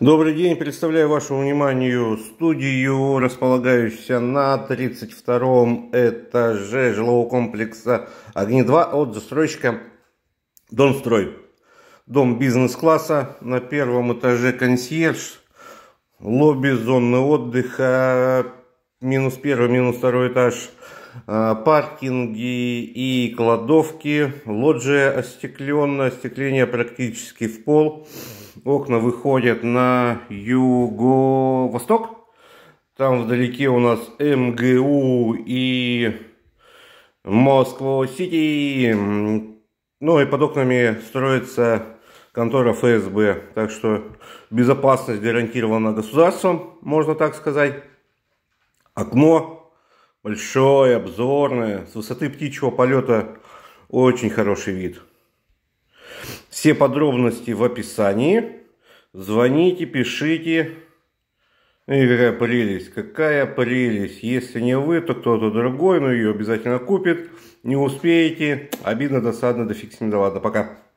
Добрый день, представляю вашему вниманию студию, располагающуюся на 32-м этаже жилого комплекса «Огни-2» от застройщика «Донстрой». Дом бизнес-класса, на первом этаже консьерж, лобби, зоны отдыха, -1, -2 этаж, паркинги и кладовки, лоджия остеклённая, остекление практически в пол. Окна выходят на юго-восток. Там вдалеке у нас МГУ и Москва-Сити. Ну и под окнами строится контора ФСБ. Так что безопасность гарантирована государством, можно так сказать. Окно большое, обзорное. С высоты птичьего полета очень хороший вид. Все подробности в описании. Звоните, пишите. И какая прелесть, какая прелесть. Если не вы, то кто-то другой, но ее обязательно купит. Не успеете. Обидно, досадно, да фиг с ним, да ладно, пока.